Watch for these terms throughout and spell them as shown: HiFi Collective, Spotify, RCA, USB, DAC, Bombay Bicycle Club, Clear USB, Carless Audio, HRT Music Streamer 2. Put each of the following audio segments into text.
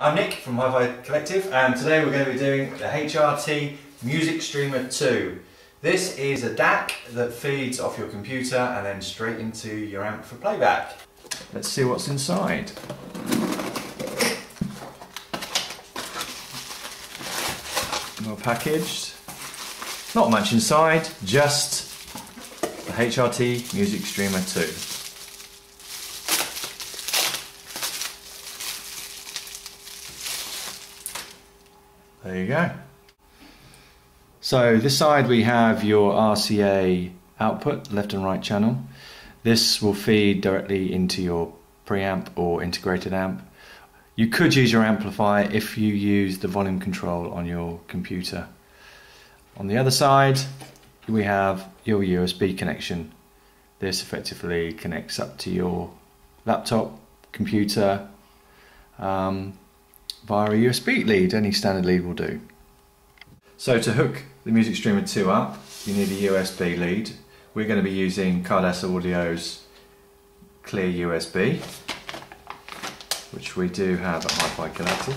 I'm Nick from HiFi Collective, and today we're going to be doing the HRT Music Streamer 2. This is a DAC that feeds off your computer and then straight into your amp for playback. Let's see what's inside. Well packaged. Not much inside, just the HRT Music Streamer 2. There you go. So this side we have your RCA output, left and right channel. This will feed directly into your preamp or integrated amp. You could use your amplifier if you use the volume control on your computer. On the other side we have your USB connection. This effectively connects up to your laptop, computer, via a USB lead. Any standard lead will do. So to hook the Music Streamer 2 up, you need a USB lead. We're going to be using Carless Audio's Clear USB, which we do have at HiFi Collective.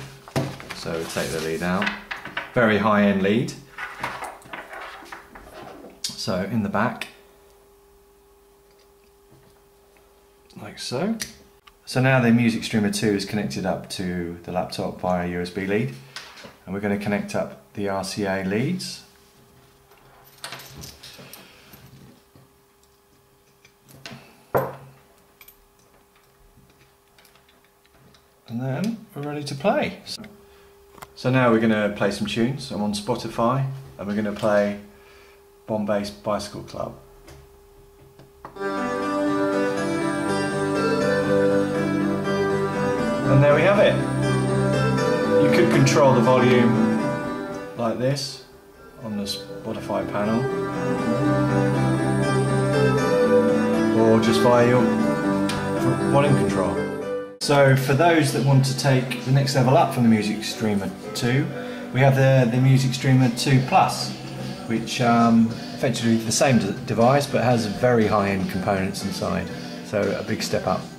So we'll take the lead out. Very high-end lead. So in the back, like so. So now the Music Streamer 2 is connected up to the laptop via USB lead, and we're going to connect up the RCA leads. And then we're ready to play. So now we're going to play some tunes. I'm on Spotify and we're going to play Bombay Bicycle Club. And there we have it. You could control the volume like this on the Spotify panel, or just via your volume control. So for those that want to take the next level up from the Music Streamer 2, we have the Music Streamer 2 Plus, which effectively the same device but has very high-end components inside. So a big step up.